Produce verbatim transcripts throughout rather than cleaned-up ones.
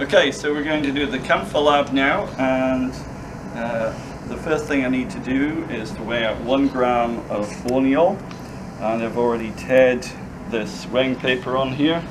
Okay, so we're going to do the camphor lab now, and uh, the first thing I need to do is to weigh out one gram of borneol, and I've already teared this weighing paper on here.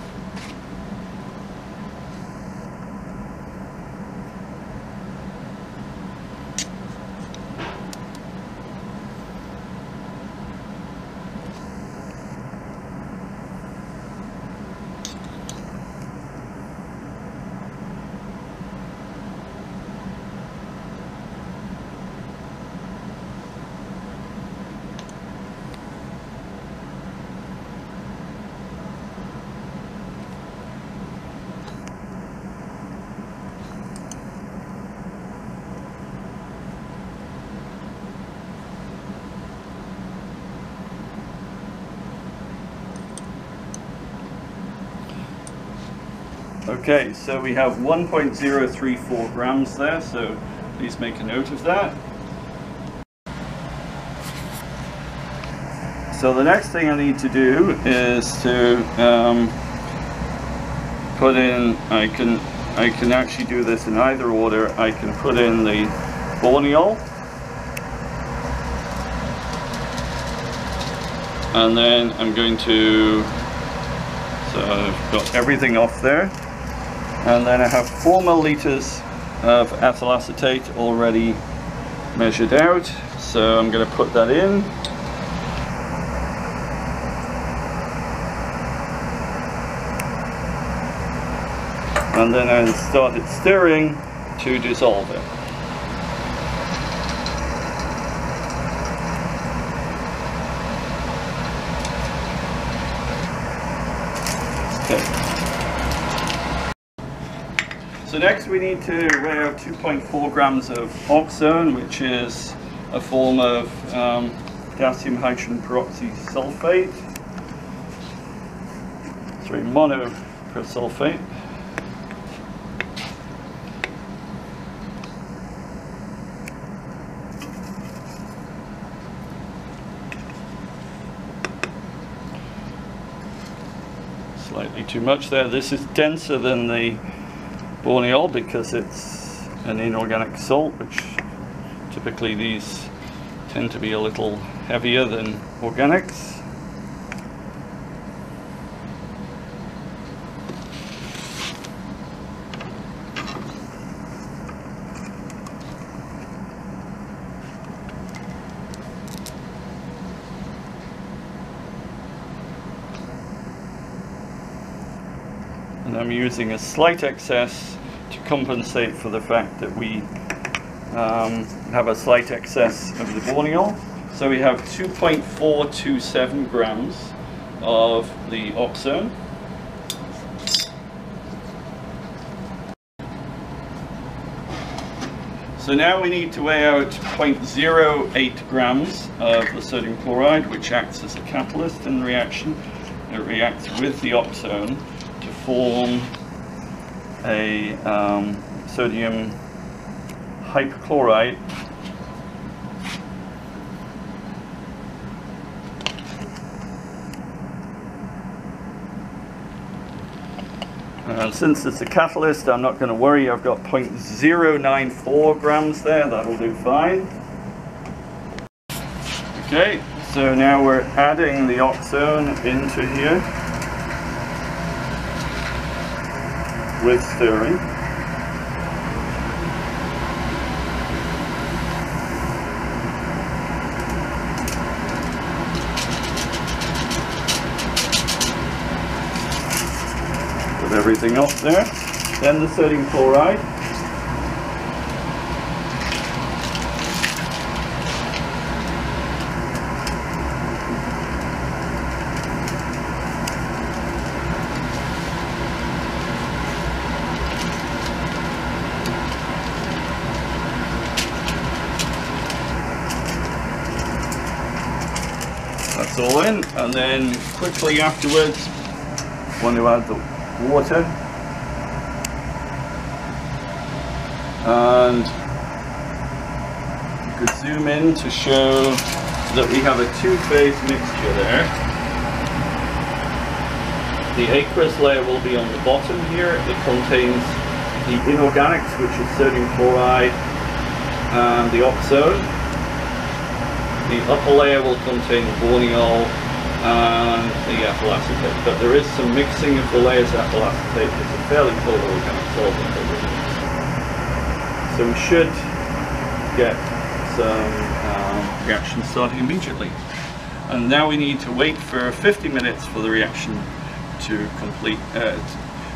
Okay, so we have one point zero three four grams there, so please make a note of that. So the next thing I need to do is to um, put in, I can, I can actually do this in either order. I can put in the borneol, and then I'm going to, so I've got everything off there. And then I have four milliliters of ethyl acetate already measured out, so I'm going to put that in. And then I started stirring to dissolve it. Okay. So next we need to weigh out two point four grams of oxone, which is a form of um, potassium hydrogen peroxy sulfate, sorry, monopersulfate. Slightly too much there. This is denser than the borneol because it's an inorganic salt, which typically these tend to be a little heavier than organics. And I'm using a slight excess to compensate for the fact that we um, have a slight excess of the borneol. So we have two point four two seven grams of the oxone. So now we need to weigh out zero point zero eight grams of the sodium chloride, which acts as a catalyst in reaction. It reacts with the oxone to form a um, sodium hypochlorite, and since it's a catalyst, I'm not going to worry. I've got zero point zero nine four grams there. That'll do fine. Okay, so now we're adding the oxone into here with stirring. Put everything off there. Then the sodium chloride. That's all in, and then quickly afterwards, want to add the water, and you could zoom in to show that we have a two-phase mixture there. The aqueous layer will be on the bottom here. It contains the inorganics, which is sodium chloride and the oxone. The upper layer will contain the borneol and the ethyl acetate, but there is some mixing of the layers. Ethyl acetate is a fairly polar organic solvent that we use. So we should get some um, reaction starting immediately. And now we need to wait for fifty minutes for the reaction to complete, uh,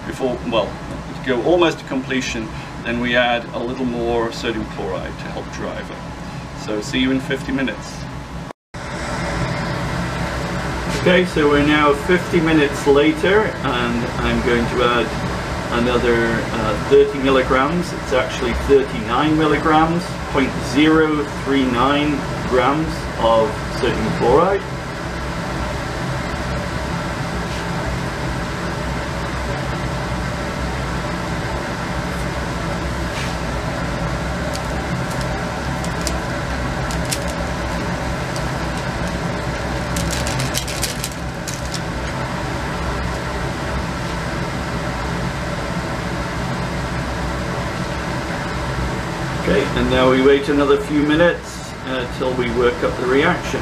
before, well, to go almost to completion. Then we add a little more sodium chloride to help drive it. So see you in fifty minutes. Okay, so we're now fifty minutes later, and I'm going to add another uh, thirty milligrams. It's actually thirty-nine milligrams, zero point zero three nine grams of sodium chloride. Okay, and now we wait another few minutes until uh, we work up the reaction.